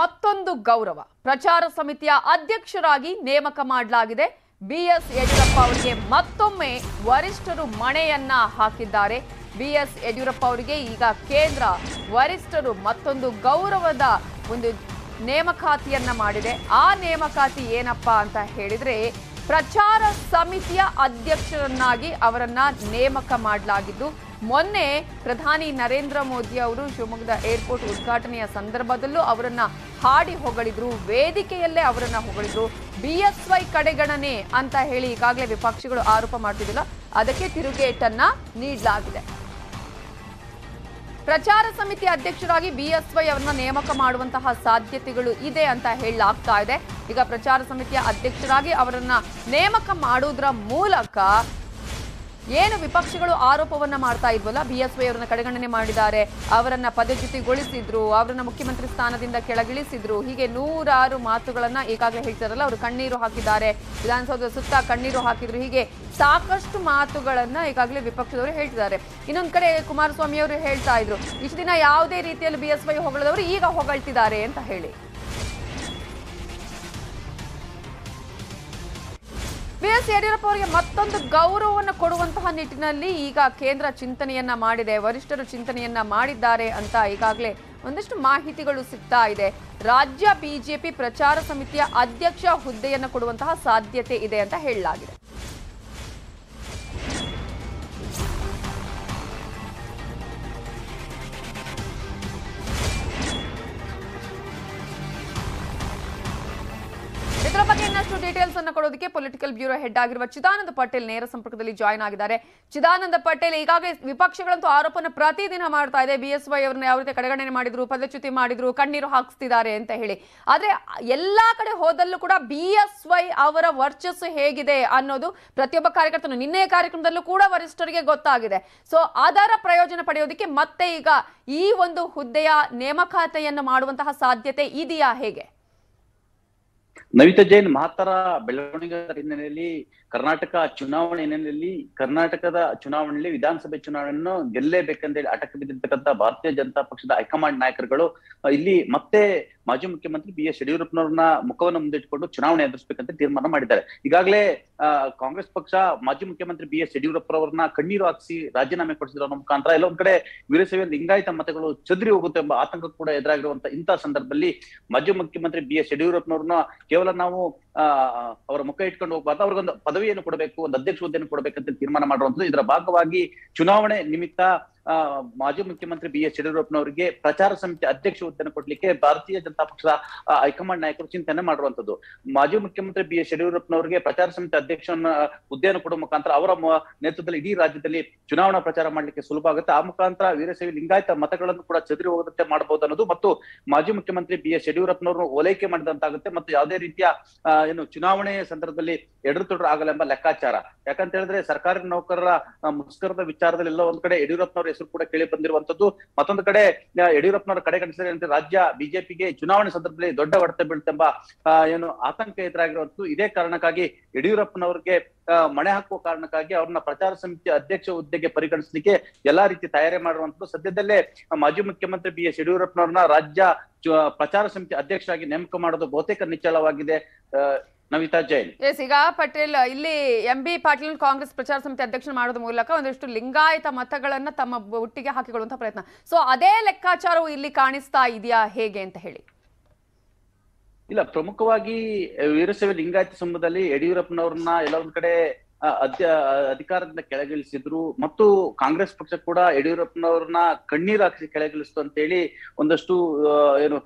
ಮತ್ತೊಂದು ಗೌರವ ಪ್ರಚಾರ ಸಮಿತಿಯ ಅಧ್ಯಕ್ಷರಾಗಿ ನೇಮಕ ಮಾಡಲಾಗಿದೆ ಬಿಎಸ್ ಯೆದಿಯೂರಪ್ಪ ಅವರಿಗೆ ಮತ್ತೊಮ್ಮೆ ವರಿಷ್ಠರು ಮಣೆಯನ್ನ ಹಾಕಿದ್ದಾರೆ ಬಿಎಸ್ ಯೆದಿಯೂರಪ್ಪ ಅವರಿಗೆ ಈಗ ಕೇಂದ್ರ ವರಿಷ್ಠರು ಮತ್ತೊಂದು ಗೌರವದ ಒಂದು ನೇಮಕಾತಿಯನ್ನ ಮಾಡಿದೆ ಆ ನೇಮಕಾತಿ ಏನಪ್ಪ ಅಂತ ಹೇಳಿದ್ರೆ ಪ್ರಚಾರ ಸಮಿತಿಯ ಅಧ್ಯಕ್ಷರನ್ನಾಗಿ ಅವರನ್ನು ನೇಮಕ ಮಾಡಲಾಗಿದ್ದು ಮೊನ್ನೆ ಪ್ರಧಾನಿ ನರೇಂದ್ರ ಮೋದಿ ಅವರು ಶಿವಮೊಗ್ಗದ ಏರ್ಪೋರ್ಟ್ ಉದ್ಘಾಟನೆಯ ಸಂದರ್ಭದಲ್ಲೂ ಅವರನ್ನು ಹಾಡಿ ಹೊಗಳಿದ್ರು ವೇದಿಕೆಯಲ್ಲೇ ಅವರನ್ನು ಹೊಗಳಿದ್ರು ಬಿಎಸ್ವೈ ಕಡೆಗಣನೆ ಅಂತ ಹೇಳಿ ಈಗಾಗಲೇ ವಿಪಕ್ಷಗಳು ಆರೋಪ ಮಾಡ್ತಿದ್ದಿಲ್ಲ ಅದಕ್ಕೆ ತಿರುಗೇಟನ್ನ ನೀಡಲಾಗಿದೆ ಪ್ರಚಾರ ಸಮಿತಿ ಅಧ್ಯಕ್ಷರಾಗಿ ಬಿಎಸ್ವೈ ಅವರನ್ನು ನೇಮಕ ಮಾಡುವಂತಹ ಸಾಧ್ಯತೆಗಳು ಇದೆ ಅಂತ ಹೇಳಲಾಗ್ತಾ ಇದೆ ಈಗ ಪ್ರಚಾರ ಸಮಿತಿಯ ಅಧ್ಯಕ್ಷರಾಗಿ ಅವರನ್ನು ನೇಮಕ ಮಾಡೋದರ ಮೂಲಕ ಏನು ವಿಪಕ್ಷಗಳು ಆರೋಪವನ್ನ ಮಾಡ್ತಾ ಇದ್ವಲ್ಲ ಬಿಎಸ್ವೈ ಅವರನ್ನು ಕಡೆಗಣನೆ ಮಾಡಿದ್ದಾರೆ ಅವರನ್ನು ಪದಚ್ಯುತಿಗೊಳಿಸಿದ್ರು ಅವರನ್ನು ಮುಖ್ಯಮಂತ್ರಿ ಸ್ಥಾನದಿಂದ ಕೆಳಗಿಳಿಸಿದ್ರು ಹೀಗೆ ನೂರಾರು ಮಾತುಗಳನ್ನು ಈಗಾಗಲೇ ಹೇಳ್ತಾರಲ್ಲ ಅವರು ಕಣ್ಣೀರು ಹಾಕಿದ್ದಾರೆ ವಿಧಾನಸೌಧದ ಸುತ್ತ ಕಣ್ಣೀರು ಹಾಕಿದ್ರು ಹೀಗೆ ಸಾಕಷ್ಟು ಮಾತುಗಳನ್ನು ಈಗಾಗಲೇ ವಿಪಕ್ಷದವರು ಹೇಳ್ತಿದ್ದಾರೆ ಇನ್ನೊಂದು ಕಡೆ ಕುಮಾರಸ್ವಾಮಿ ಅವರು ಹೇಳ್ತಾ ಇದ್ರು ಇಷ್ಟು ದಿನ ಯಾವುದೇ ರೀತಿಯಲ್ಲಿ ಬಿಎಸ್ವೈ ಹೊಗಳಿದವರು ಈಗ ಹೊಗಳ್ತಿದ್ದಾರೆ ಅಂತ ಹೇಳಿ ಬಿಎಸ್ ಯಡಿಯೂರಪ್ಪ ಅವರಿಗೆ ಮತ್ತೊಂದು ಗೌರವವನ್ನು ಕೊಡುವಂತಹ ನಿಟ್ಟಿನಲ್ಲಿ ಈಗ ಕೇಂದ್ರ ಚಿಂತನೆಯನ್ನ ಮಾಡಿದೆ ವರಿಷ್ಠರು ಚಿಂತನೆಯನ್ನ ಮಾಡಿದ್ದಾರೆ ಅಂತ ಈಗಾಗಲೇ ಒಂದಷ್ಟು ಮಾಹಿತಿಗಳು ಸಿಗ್ತಾ ಇದೆ ರಾಜ್ಯ ಬಿಜೆಪಿ ಪ್ರಚಾರ ಸಮಿತಿಯ ಅಧ್ಯಕ್ಷ ಹುದ್ದೆಯನ್ನು ಕೊಡುವಂತಹ ಸಾಧ್ಯತೆ ಇದೆ ಅಂತ ಹೇಳಲಾಗಿದೆ डीटेल्स पॉलिटिकल ब्यूरो हेड आगे चिदानंद पटेल नेर संपर्क जॉइन आगे चिदानंद पटेल विपक्ष आरोप प्रतिदिन बीएसवै कड़गणने पदच्युति कण्णीरु हाकिस्तिद्दारे अंत कड़े होदल्लू कूड बीएसवै वर्चस्सु हेगिदे अन्नोदु प्रतियोब्ब कार्यकर्तनु निन्ने कार्यक्रमदल्लू कूड वरिष्ठरिगे गोत्तागिदे सो अदर प्रयोजन पडेयोदक्के मत्ते ईग ई ओंदु हुद्देय ನೇಮಕಾತಿಯನ್ನು ಮಾಡುವಂತಹ ಸಾಧ್ಯತೆ ಇದೆಯಾ ಹೇಗೆ ನವಿತಾ ಜೈನ್ ಮಹತ್ತರ ಬೆಳವಣಿಗೆಗಳ ಹಿನ್ನೆಲೆಯಲ್ಲಿ ಕರ್ನಾಟಕ ಚುನಾವಣೆ ಹಿನ್ನೆಲೆಯಲ್ಲಿ ಕರ್ನಾಟಕದ ಚುನಾವಣೆಯಲ್ಲಿ ವಿಧಾನಸಭೆ ಚುನಾವಣೆಯನ್ನು ಗೆಲ್ಲಲೇಬೇಕೆಂದು ಹೇಳಿ ಆಟಕ್ಕೆ ಬಿದ್ದಿರತಕ್ಕಂಥ ಭಾರತೀಯ ಜನತಾ ಪಕ್ಷದ ಹೈಕಮಾಂಡ್ ನಾಯಕರುಗಳು ಇಲ್ಲಿ ಮತ್ತೆ ಮಾಜಿ ಮುಖ್ಯಮಂತ್ರಿ ಬಿ ಎಸ್ ಯಡಿಯೂರಪ್ಪನವ್ರನ್ನ ಮುಖವನ್ನು ಮುಂದಿಟ್ಟುಕೊಂಡು ಚುನಾವಣೆ ಎದುರಿಸಬೇಕಂತ ತೀರ್ಮಾನ ಮಾಡಿದ್ದಾರೆ ಈಗಾಗಲೇ ಕಾಂಗ್ರೆಸ್ ಪಕ್ಷ ಮಾಜಿ ಮುಖ್ಯಮಂತ್ರಿ ಬಿ ಎಸ್ ಯಡಿಯೂರಪ್ಪರವ್ರನ್ನ ಕಣ್ಣೀರು ಹಾಕಿಸಿ ರಾಜೀನಾಮೆ ಕೊಡಿಸಿದ್ರು ಅನ್ನೋ ಮುಖಾಂತರ ಎಲ್ಲೊಂದ್ ಕಡೆ ವೀರಶೈವ ಲಿಂಗಾಯತ ಮತಗಳು ಚದುರಿ ಹೋಗುತ್ತೆ ಎಂಬ ಆತಂಕ ಕೂಡ ಎದುರಾಗಿರುವಂತಹ ಇಂತಹ ಸಂದರ್ಭದಲ್ಲಿ ಮಾಜಿ ಮುಖ್ಯಮಂತ್ರಿ ಬಿ ಎಸ್ ಯಡಿಯೂರಪ್ಪನವ್ರನ್ನ ಕೇವಲ ನಾವು ಅವರ ಮುಖ ಇಟ್ಕೊಂಡು ಹೋಗ್ಬಾರ್ದು ಅವ್ರಿಗೊಂದು ಪದವಿಯನ್ನು ಕೊಡಬೇಕು ಒಂದು ಅಧ್ಯಕ್ಷ ಹುದ್ದೆಯನ್ನು ಕೊಡಬೇಕಂತ ತೀರ್ಮಾನ ಮಾಡುವಂಥದ್ದು ಇದರ ಭಾಗವಾಗಿ ಚುನಾವಣೆ ನಿಮಿತ್ತ ಮಾಜಿ ಮುಖ್ಯಮಂತ್ರಿ ಬಿ ಎಸ್ ಯಡಿಯೂರಪ್ಪನವರಿಗೆ ಪ್ರಚಾರ ಸಮಿತಿ ಅಧ್ಯಕ್ಷ ಹುದ್ದೆಯನ್ನು ಕೊಡ್ಲಿಕ್ಕೆ ಭಾರತೀಯ ಜನತಾ ಪಕ್ಷದ ಹೈಕಮಾಂಡ್ ನಾಯಕರು ಚಿಂತನೆ ಮಾಡುವಂಥದ್ದು ಮಾಜಿ ಮುಖ್ಯಮಂತ್ರಿ ಬಿ ಎಸ್ ಯಡಿಯೂರಪ್ಪನವರಿಗೆ ಪ್ರಚಾರ ಸಮಿತಿ ಅಧ್ಯಕ್ಷ ಹುದ್ದೆಯನ್ನು ಕೊಡುವ ಮುಖಾಂತರ ಅವರ ನೇತೃತ್ವದಲ್ಲಿ ಇಡೀ ರಾಜ್ಯದಲ್ಲಿ ಚುನಾವಣಾ ಪ್ರಚಾರ ಮಾಡ್ಲಿಕ್ಕೆ ಸುಲಭ ಆಗುತ್ತೆ ಆ ಮುಖಾಂತರ ವೀರಶೈವ ಲಿಂಗಾಯತ ಮತಗಳನ್ನು ಕೂಡ ಚದುರಿ ಹೋಗದಂತೆ ಮಾಡಬಹುದು ಅನ್ನೋದು ಮತ್ತು ಮಾಜಿ ಮುಖ್ಯಮಂತ್ರಿ ಬಿ ಎಸ್ ಯಡಿಯೂರಪ್ಪನವರು ಓಲೈಕೆ ಮಾಡಿದಂತಾಗುತ್ತೆ ಮತ್ತು ಯಾವುದೇ ರೀತಿಯ ಏನು ಚುನಾವಣೆ ಸಂದರ್ಭದಲ್ಲಿ ಎಡರುತೊಡರು ಆಗಲ್ಲ ಎಂಬ ಲೆಕ್ಕಾಚಾರ ಯಾಕಂತ ಹೇಳಿದ್ರೆ ಸರ್ಕಾರಿ ನೌಕರರ ಮುಷ್ಕರದ ವಿಚಾರದಲ್ಲಿ ಎಲ್ಲ ಒಂದ್ ಕಡೆ ಯಡಿಯೂರಪ್ಪನವರ ಹೆಸರು ಕೂಡ ಕೇಳಿ ಬಂದಿರುವಂತದ್ದು ಮತ್ತೊಂದು ಕಡೆ ಯಡಿಯೂರಪ್ಪನವರ ಕಡೆಗಣಿಸಿದಂತೆ ರಾಜ್ಯ ಬಿಜೆಪಿಗೆ ಚುನಾವಣೆ ಸಂದರ್ಭದಲ್ಲಿ ದೊಡ್ಡ ಹೊಡೆತ ಬೀಳ್ತೆಂಬ ಏನು ಆತಂಕ ಎದುರಾಗಿರುವಂತದ್ದು ಇದೇ ಕಾರಣಕ್ಕಾಗಿ ಯಡಿಯೂರಪ್ಪನವರಿಗೆ ಮಣೆ ಹಾಕುವ ಕಾರಣಕ್ಕಾಗಿ ಅವ್ರನ್ನ ಪ್ರಚಾರ ಸಮಿತಿ ಅಧ್ಯಕ್ಷ ಹುದ್ದೆಗೆ ಪರಿಗಣಿಸಲಿಕ್ಕೆ ಎಲ್ಲಾ ರೀತಿ ತಯಾರಿ ಮಾಡುವಂತದ್ದು ಸದ್ಯದಲ್ಲೇ ಮಾಜಿ ಮುಖ್ಯಮಂತ್ರಿ ಬಿ ಎಸ್ ಯಡಿಯೂರಪ್ಪನವ್ರನ್ನ ರಾಜ್ಯ ಪ್ರಚಾರ ಸಮಿತಿ ಅಧ್ಯಕ್ಷರಾಗಿ ನೇಮಕ ಮಾಡೋದು ಬಹುತೇಕ ನಿಚ್ಚಳವಾಗಿದೆ ನವಿತಾ ಜೈನ್ ಎಸ್ ಈಗ ಪಟೇಲ್ ಇಲ್ಲಿ ಎಂಬಿ ಪಾಟೀಲ್ ಕಾಂಗ್ರೆಸ್ ಪ್ರಚಾರ ಸಮಿತಿ ಅಧ್ಯಕ್ಷ ಮಾಡೋದ್ರ ಮೂಲಕ ಒಂದಷ್ಟು ಲಿಂಗಾಯತ ಮತಗಳನ್ನ ತಮ್ಮ ಒಟ್ಟಿಗೆ ಹಾಕಿಕೊಳ್ಳುವಂತಹ ಪ್ರಯತ್ನ ಸೊ ಅದೇ ಲೆಕ್ಕಾಚಾರವು ಇಲ್ಲಿ ಕಾಣಿಸ್ತಾ ಇದೆಯಾ ಹೇಗೆ ಅಂತ ಹೇಳಿ ಇಲ್ಲ ಪ್ರಮುಖವಾಗಿ ವೀರಶೈವ ಲಿಂಗಾಯತ ಸಮೂಹದಲ್ಲಿ ಯಡಿಯೂರಪ್ಪನವ್ರನ್ನ ಎಲ್ಲ ಒಂದ್ ಕಡೆ ಅಧಿಕಾರದಿಂದ ಕೆಳಗಿಳಿಸಿದ್ರು ಮತ್ತು ಕಾಂಗ್ರೆಸ್ ಪಕ್ಷ ಕೂಡ ಯಡಿಯೂರಪ್ಪನವ್ರನ್ನ ಕಣ್ಣೀರು ಹಾಕಿಸಿ ಕೆಳಗಿಳಿಸ್ತು ಅಂತ ಹೇಳಿ ಒಂದಷ್ಟು ಏನು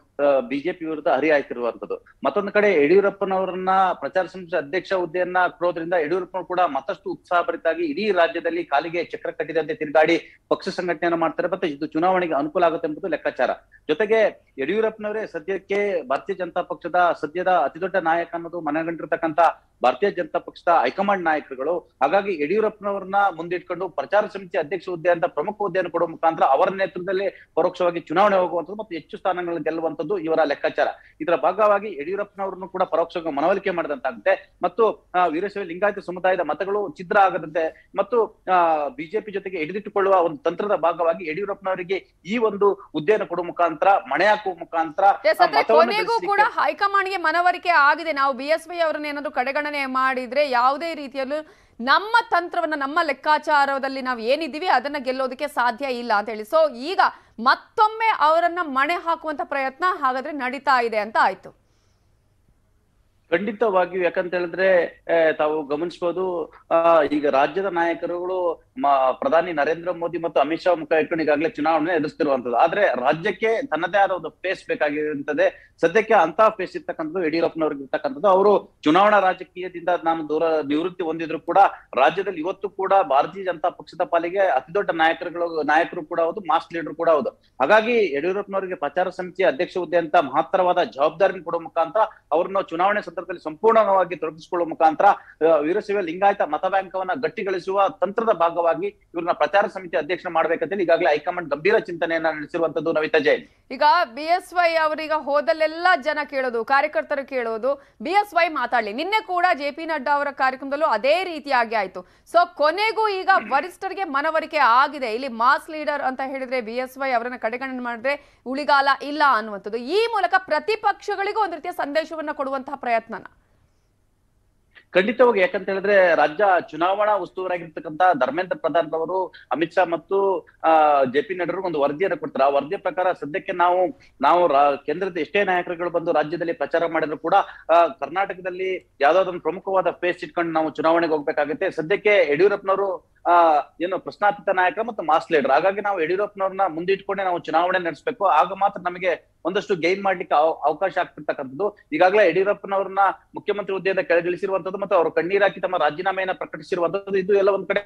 ಬಿಜೆಪಿ ವಿರುದ್ಧ ಹರಿಹಾಯ್ತಿರುವಂತದ್ದು ಮತ್ತೊಂದು ಕಡೆ ಯಡಿಯೂರಪ್ಪನವರನ್ನ ಪ್ರಚಾರ ಸಮಿತಿ ಅಧ್ಯಕ್ಷ ಹುದ್ದೆಯನ್ನ ಕೊಡೋದ್ರಿಂದ ಯಡಿಯೂರಪ್ಪನವರು ಕೂಡ ಮತ್ತಷ್ಟು ಉತ್ಸಾಹಭರಿತಾಗಿ ಇಡೀ ರಾಜ್ಯದಲ್ಲಿ ಕಾಲಿಗೆ ಚಕ್ರ ಕಟ್ಟಿದಂತೆ ತಿರುಗಾಡಿ ಪಕ್ಷ ಸಂಘಟನೆಯನ್ನು ಮಾಡ್ತಾರೆ ಮತ್ತೆ ಇದು ಚುನಾವಣೆಗೆ ಅನುಕೂಲ ಆಗುತ್ತೆ ಎಂಬುದು ಲೆಕ್ಕಾಚಾರ ಜೊತೆಗೆ ಯಡಿಯೂರಪ್ಪನವರೇ ಸದ್ಯಕ್ಕೆ ಭಾರತೀಯ ಜನತಾ ಪಕ್ಷದ ಸದ್ಯದ ಅತಿದೊಡ್ಡ ನಾಯಕ ಅನ್ನೋದು ಮನಗಂಡಿರ್ತಕ್ಕಂಥ ಭಾರತೀಯ ಜನತಾ ಪಕ್ಷದ ಹೈಕಮಾಂಡ್ ನಾಯಕರುಗಳು ಹಾಗಾಗಿ ಯಡಿಯೂರಪ್ಪನವರನ್ನ ಮುಂದಿಟ್ಕೊಂಡು ಪ್ರಚಾರ ಸಮಿತಿ ಅಧ್ಯಕ್ಷ ಹುದ್ದೆ ಅಂತ ಪ್ರಮುಖ ಹುದ್ದೆಯನ್ನು ಕೊಡುವ ಮುಖಾಂತರ ಅವರ ನೇತೃತ್ವದಲ್ಲಿ ಪರೋಕ್ಷವಾಗಿ ಚುನಾವಣೆ ಹೋಗುವಂಥದ್ದು ಮತ್ತು ಹೆಚ್ಚು ಸ್ಥಾನಗಳನ್ನು ಗೆಲ್ಲುವಂಥದ್ದು ಅನ್ನುವುದು ಇವರ ಲೆಕ್ಕಾಚಾರ। ಇದರ ಭಾಗವಾಗಿ ಯಡಿಯೂರಪ್ಪನವರನ್ನು ಕೂಡ ಪರೋಕ್ಷವಾಗಿ ಮನವೊಲಿಕೆ ಮಾಡಿದಂತಾಗುತ್ತೆ ಮತ್ತು ವೀರಶೈವ ಲಿಂಗಾಯತ ಸಮುದಾಯದ ಮತಗಳು ಛಿದ್ರ ಆಗದಂತೆ ಮತ್ತು ಬಿಜೆಪಿ ಜೊತೆಗೆ ಹಿಡಿದಿಟ್ಟುಕೊಳ್ಳುವ ಒಂದು ತಂತ್ರದ ಭಾಗವಾಗಿ ಯಡಿಯೂರಪ್ಪನವರಿಗೆ ಈ ಒಂದು ಉದ್ದೇನ ಕೊಡುವ ಮುಖಾಂತರ ಮಣೆ ಹಾಕುವ ಮುಖಾಂತರ ಕೊನೆಗೂ ಕೂಡ ಹೈಕಮಾಂಡ್ಗೆ ಮನವರಿಕೆ ಆಗಿದೆ। ನಾವು ಬಿಎಸ್ಪಿ ಅವರನ್ನ ಏನಾದರೂ ಕಡೆಗಣನೆ ಮಾಡಿದ್ರೆ ಯಾವುದೇ ರೀತಿಯಲ್ಲೂ ನಮ್ಮ ತಂತ್ರವನ್ನ ನಮ್ಮ ಲೆಕ್ಕಾಚಾರದಲ್ಲಿ ನಾವು ಏನಿದ್ದೀವಿ ಅದನ್ನ ಗೆಲ್ಲೋದಕ್ಕೆ ಸಾಧ್ಯ ಇಲ್ಲ ಅಂತ ಹೇಳಿ, ಸೋ ಈಗ ಮತ್ತೊಮ್ಮೆ ಅವರನ್ನ ಮಣೆ ಹಾಕುವಂತ ಪ್ರಯತ್ನ ಹಾಗಾದ್ರೆ ನಡೀತಾ ಇದೆ ಅಂತ ಆಯ್ತು। ಖಂಡಿತವಾಗಿಯೂ ಯಾಕಂತ ಹೇಳಿದ್ರೆ ತಾವು ಗಮನಿಸಬಹುದು ಈಗ ರಾಜ್ಯದ ನಾಯಕರುಗಳು ಪ್ರಧಾನಿ ನರೇಂದ್ರ ಮೋದಿ ಮತ್ತು ಅಮಿತ್ ಶಾ ಮುಖ ಇಟ್ಕೊಂಡು ಈಗಾಗಲೇ ಚುನಾವಣೆ ಎದುರಿಸ್ತಿರುವಂತದ್ದು, ಆದ್ರೆ ರಾಜ್ಯಕ್ಕೆ ತನ್ನದೇ ಆದ ಒಂದು ಫೇಸ್ ಬೇಕಾಗಿರುತ್ತದೆ। ಸದ್ಯಕ್ಕೆ ಅಂತಹ ಫೇಸ್ ಇರ್ತಕ್ಕಂಥದ್ದು ಯಡಿಯೂರಪ್ಪನವ್ರಿಗೆ ಇರ್ತಕ್ಕಂಥದ್ದು। ಅವರು ಚುನಾವಣಾ ರಾಜಕೀಯದಿಂದ ನಾನು ದೂರ ನಿವೃತ್ತಿ ಹೊಂದಿದ್ರು ಕೂಡ ರಾಜ್ಯದಲ್ಲಿ ಇವತ್ತು ಕೂಡ ಭಾರತೀಯ ಜನತಾ ಪಕ್ಷದ ಪಾಲಿಗೆ ಅತಿ ದೊಡ್ಡ ನಾಯಕರು ಕೂಡ ಹೌದು, ಮಾಸ್ ಲೀಡರ್ ಕೂಡ ಹೌದು। ಹಾಗಾಗಿ ಯಡಿಯೂರಪ್ಪನವರಿಗೆ ಪ್ರಚಾರ ಸಮಿತಿಯ ಅಧ್ಯಕ್ಷ ಹುದ್ದೆ ಅಂತ ಮಹತ್ತರವಾದ ಜವಾಬ್ದಾರಿ ಕೊಡುವ ಮುಖಾಂತರ ಅವರನ್ನು ಚುನಾವಣೆ ಸಂದರ್ಭದಲ್ಲಿ ಸಂಪೂರ್ಣವಾಗಿ ತೊಡಗಿಸಿಕೊಳ್ಳುವ ಮುಖಾಂತರ ವೀರಶೈವ ಲಿಂಗಾಯತ ಮತಬ್ಯಾಂಕವನ್ನ ಗಟ್ಟಿಗೊಳಿಸುವ ತಂತ್ರದ ಭಾಗವಾಗಿ ಇವ್ರನ್ನ ಪ್ರಚಾರ ಸಮಿತಿ ಅಧ್ಯಕ್ಷ ಮಾಡಬೇಕಂತೇಳಿ ಈಗಾಗಲೇ ಹೈಕಮಾಂಡ್ ಗಂಭೀರ ಚಿಂತನೆಯನ್ನ ನಡೆಸಿರುವಂತದ್ದು ನವಿತಾ ಜೈನ್। ಈಗ ಬಿಎಸ್ವೈ ಅವರೀಗ ಹೋದಲ್ಲೆಲ್ಲ ಜನ ಕೇಳೋದು, ಕಾರ್ಯಕರ್ತರು ಕೇಳೋದು ಬಿಎಸ್ವೈ ಮಾತಾಡಲಿ। ನಿನ್ನೆ ಕೂಡ ಜೆಪಿ ನಡ್ಡಾ ಅವರ ಕಾರ್ಯಕ್ರಮದಲ್ಲೂ ಅದೇ ರೀತಿಯಾಗಿ ಆಯ್ತು। ಸೊ ಕೊನೆಗೂ ಈಗ ವರಿಷ್ಠರಿಗೆ ಮನವರಿಕೆ ಆಗಿದೆ। ಇಲ್ಲಿ ಮಾಸ್ ಲೀಡರ್ ಅಂತ ಹೇಳಿದ್ರೆ ಬಿಎಸ್ವೈ ಅವರನ್ನ ಕಡೆಗಣನೆ ಮಾಡಿದ್ರೆ ಉಳಿಗಾಲ ಇಲ್ಲ ಅನ್ನುವಂಥದ್ದು, ಈ ಮೂಲಕ ಪ್ರತಿಪಕ್ಷಗಳಿಗೂ ಒಂದು ರೀತಿಯ ಸಂದೇಶವನ್ನ ಕೊಡುವಂತಹ ಪ್ರಯತ್ನನ ಖಂಡಿತವಾಗಿ ಯಾಕಂತ ಹೇಳಿದ್ರೆ ರಾಜ್ಯ ಚುನಾವಣಾ ಉಸ್ತುವಾರಿಯಾಗಿರ್ತಕ್ಕಂಥ ಧರ್ಮೇಂದ್ರ ಪ್ರಧಾನ್ ಅವರು ಅಮಿತ್ ಶಾ ಮತ್ತು ಜೆಪಿ ನಡ್ಡರು ಒಂದು ವರದಿಯನ್ನು ಕೊಡ್ತಾರೆ। ಆ ವರದಿಯ ಪ್ರಕಾರ ಸದ್ಯಕ್ಕೆ ನಾವು ಕೇಂದ್ರದ ಎಷ್ಟೇ ನಾಯಕರುಗಳು ಬಂದು ರಾಜ್ಯದಲ್ಲಿ ಪ್ರಚಾರ ಮಾಡಿದ್ರು ಕೂಡ ಕರ್ನಾಟಕದಲ್ಲಿ ಯಾವ್ದಾದ್ರು ಪ್ರಮುಖವಾದ ಫೇಸ್ ಇಟ್ಕೊಂಡು ನಾವು ಚುನಾವಣೆಗೆ ಹೋಗ್ಬೇಕಾಗುತ್ತೆ। ಸದ್ಯಕ್ಕೆ ಯಡಿಯೂರಪ್ಪನವರು ಏನು ಪ್ರಶ್ನಾತೀತ ನಾಯಕ ಮತ್ತು ಮಾಸ್ ಲೀಡರ್, ಹಾಗಾಗಿ ನಾವು ಯಡಿಯೂರಪ್ಪನವ್ರನ್ನ ಮುಂದಿಟ್ಕೊಂಡೆ ನಾವು ಚುನಾವಣೆ ನಡೆಸಬೇಕು, ಆಗ ಮಾತ್ರ ನಮಗೆ ಒಂದಷ್ಟು ಗೈನ್ ಮಾಡ್ಲಿಕ್ಕೆ ಅವಕಾಶ ಆಗ್ತಿರ್ತಕ್ಕಂಥದ್ದು। ಈಗಾಗಲೇ ಯಡಿಯೂರಪ್ಪನವ್ರನ್ನ ಮುಖ್ಯಮಂತ್ರಿ ಹುದ್ದೆಯಿಂದ ಕೆಳಗಿಳಿಸಿರುವಂತದ್ದು ಮತ್ತು ಅವರು ಕಣ್ಣೀರಾಕಿ ತಮ್ಮ ರಾಜೀನಾಮೆಯನ್ನ ಪ್ರಕಟಿಸಿರುವಂತದ್ದು, ಇದು ಎಲ್ಲ ಒಂದ್ ಕಡೆ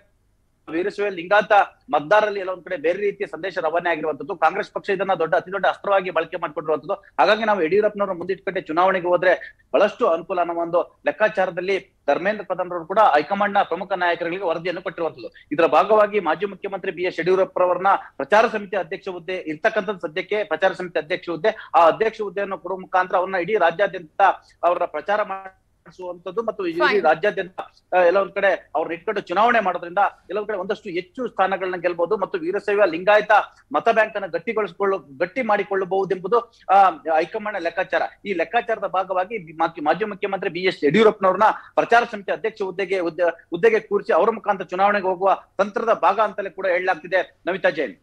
ವೀರಶೈವ ಲಿಂಗಾಯತ ಮತದಾರರಲ್ಲಿ ಎಲ್ಲ ಒಂದ್ ಕಡೆ ಬೇರೆ ರೀತಿಯ ಸಂದೇಶ ರವಾನೆ ಆಗಿರುವಂತದ್ದು। ಕಾಂಗ್ರೆಸ್ ಪಕ್ಷ ಇದನ್ನ ಅತಿ ದೊಡ್ಡ ಅಸ್ತ್ರವಾಗಿ ಬಳಕೆ ಮಾಡಿಕೊಂಡಿರುವಂತದ್ದು। ಹಾಗಾಗಿ ನಾವು ಯಡಿಯೂರಪ್ಪನವ್ರ ಮುಂದಿಟ್ಕೊಂಡೆ ಚುನಾವಣೆಗೆ ಹೋದ್ರೆ ಬಹಳಷ್ಟು ಅನುಕೂಲ ಅನ್ನೋ ಒಂದು ಲೆಕ್ಕಾಚಾರದಲ್ಲಿ ಧರ್ಮೇಂದ್ರ ಪ್ರಧಾನ್ ಅವರು ಕೂಡ ಹೈಕಮಾಂಡ್ನ ಪ್ರಮುಖ ನಾಯಕರಿಗೆ ವರದಿಯನ್ನು ಕೊಟ್ಟಿರುವಂತದ್ದು। ಇದರ ಭಾಗವಾಗಿ ಮಾಜಿ ಮುಖ್ಯಮಂತ್ರಿ ಬಿಎಸ್ ಯಡಿಯೂರಪ್ಪರವರನ್ನ ಪ್ರಚಾರ ಸಮಿತಿ ಅಧ್ಯಕ್ಷ ಹುದ್ದೆ ಇರ್ತಕ್ಕಂಥದ್ದು ಸದ್ಯಕ್ಕೆ ಪ್ರಚಾರ ಸಮಿತಿ ಅಧ್ಯಕ್ಷ ಹುದ್ದೆ, ಆ ಅಧ್ಯಕ್ಷ ಹುದ್ದೆಯನ್ನು ಕೊಡುವ ಮುಖಾಂತರ ಅವರನ್ನ ಇಡೀ ರಾಜ್ಯಾದ್ಯಂತ ಅವರ ಪ್ರಚಾರ ಮಾಡಿಸುವಂತದ್ದು ಮತ್ತು ಇಡೀ ರಾಜ್ಯಾದ್ಯಂತ ಎಲ್ಲ ಒಂದ್ ಕಡೆ ಅವ್ರನ್ನ ಇಟ್ಕೊಂಡು ಚುನಾವಣೆ ಮಾಡೋದ್ರಿಂದ ಎಲ್ಲ ಒಂದ್ ಕಡೆ ಒಂದಷ್ಟು ಹೆಚ್ಚು ಸ್ಥಾನಗಳನ್ನ ಗೆಲ್ಬಹುದು ಮತ್ತು ವೀರಶೈವ ಲಿಂಗಾಯತ ಮತ ಬ್ಯಾಂಕ್ ಅನ್ನ ಗಟ್ಟಿ ಮಾಡಿಕೊಳ್ಳಬಹುದೆಂಬುದು ಹೈಕಮಾಂಡ್ ಲೆಕ್ಕಾಚಾರ। ಈ ಲೆಕ್ಕಾಚಾರದ ಭಾಗವಾಗಿ ಮಾಜಿ ಮುಖ್ಯಮಂತ್ರಿ ಬಿಎಸ್ ಯಡಿಯೂರಪ್ಪನವ್ರನ್ನ ಪ್ರಚಾರ ಸಮಿತಿ ಅಧ್ಯಕ್ಷ ಹುದ್ದೆಗೆ ಕೂರಿಸಿ ಅವರ ಮುಖಾಂತರ ಚುನಾವಣೆಗೆ ಹೋಗುವ ತಂತ್ರದ ಭಾಗ ಅಂತಲೇ ಕೂಡ ಹೇಳಲಾಗ್ತಿದೆ ನವಿತಾ ಜೈನ್।